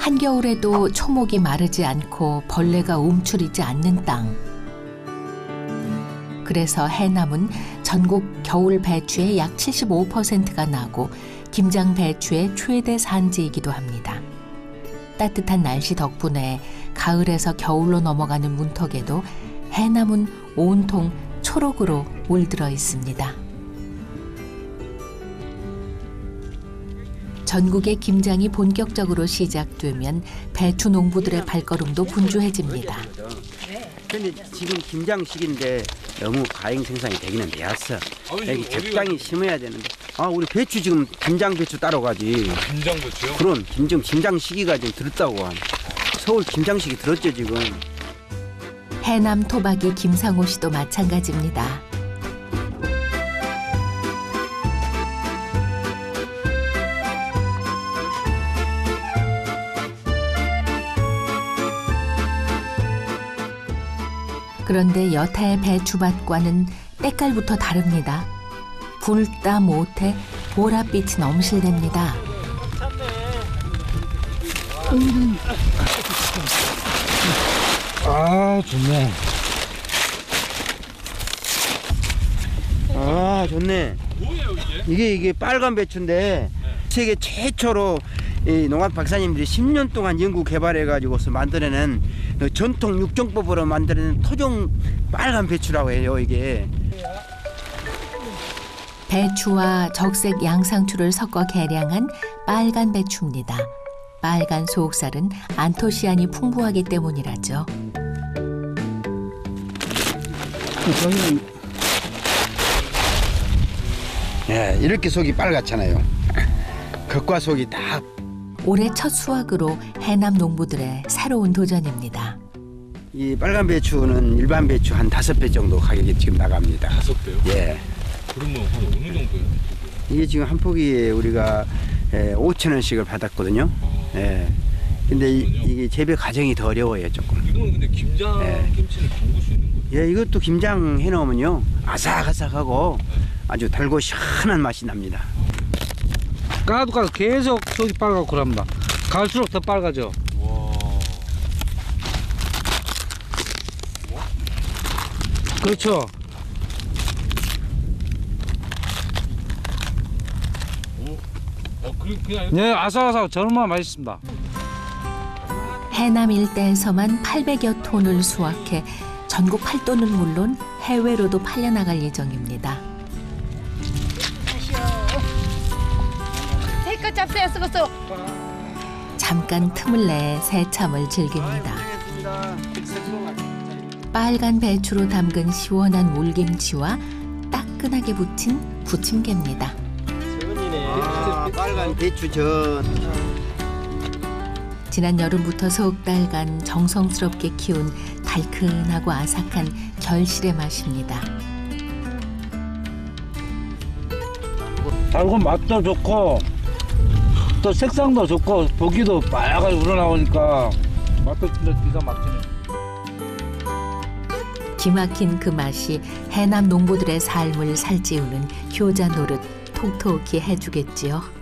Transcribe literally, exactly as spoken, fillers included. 한겨울에도 초목이 마르지 않고 벌레가 움츠리지 않는 땅. 그래서 해남은 전국 겨울 배추의 약 칠십오 퍼센트가 나고 김장 배추의 최대 산지이기도 합니다. 따뜻한 날씨 덕분에 가을에서 겨울로 넘어가는 문턱에도 해남은 온통 초록으로 물들어 있습니다. 전국의 김장이 본격적으로 시작되면 배추 농부들의 발걸음도 분주해집니다. 근데 지금 김장 시기인데 너무 과잉 생산이 되기는 되었어. 여기 적당히 심어야 되는데. 아, 우리 배추 지금 김장 배추 따러 가지. 김장 배추요? 그럼 김장 김장 시기가 지금 들었다고 하네. 서울 김장 시기 들었죠 지금. 해남 토박이 김상호 씨도 마찬가지입니다. 그런데 여타의 배추밭과는 때깔부터 다릅니다. 붉다 못해 보랏빛이 넘실댑니다. 음. 아, 좋네. 아, 좋네. 이게 이게 빨간 배추인데 세계 최초로 이 농업 박사님들이 십 년 동안 연구 개발해가지고서 만들어낸 전통 육종법으로 만드는 토종 빨간 배추라고 해요, 이게. 배추와 적색 양상추를 섞어 개량한 빨간 배추입니다. 빨간 소옥살은 안토시안이 풍부하기 때문이라죠. 저는... 예, 이렇게 속이 빨갛잖아요. 겉과 속이 다. 올해 첫 수확으로 해남 농부들의 새로운 도전입니다. 이 빨간 배추는 일반 배추 한 다섯 배 정도 가격이 지금 나갑니다. 다섯 배요? 예. 그러면 한 어느 정도예요? 이게 지금 한 포기에 우리가 오천 원씩을 받았거든요. 아, 예. 근데 이, 이게 재배 과정이 더 어려워요, 조금. 이건 근데 김장 예. 김치를 담글 수 있는 거예요? 예, 이것도 김장 해 놓으면요. 아삭아삭하고 네. 아주 달고 시원한 맛이 납니다. 까도 까도 계속 속이 빨갛고 그럽니다. 갈수록 더 빨가죠. 와. 그렇죠. 어, 그냥... 네, 아삭아삭 정말 맛있습니다. 해남 일대에서만 팔백여 톤을 수확해 전국 팔 도는 물론 해외로도 팔려나갈 예정입니다. 잠깐 틈을 내 새참을 즐깁니다. 빨간 배추로 담근 시원한 물김치와 따끈하게 부친 부침개입니다. 아, 빨간 배추전. 지난 여름부터 석 달간 정성스럽게 키운 달큰하고 아삭한 결실의 맛입니다. 달고 맛도 좋고 또 색상도 좋고 보기도 빨갛게 우러나오니까 맛도 진짜 기가 막히네. 기막힌 그 맛이 해남 농부들의 삶을 살찌우는 효자 노릇 톡톡히 해주겠지요.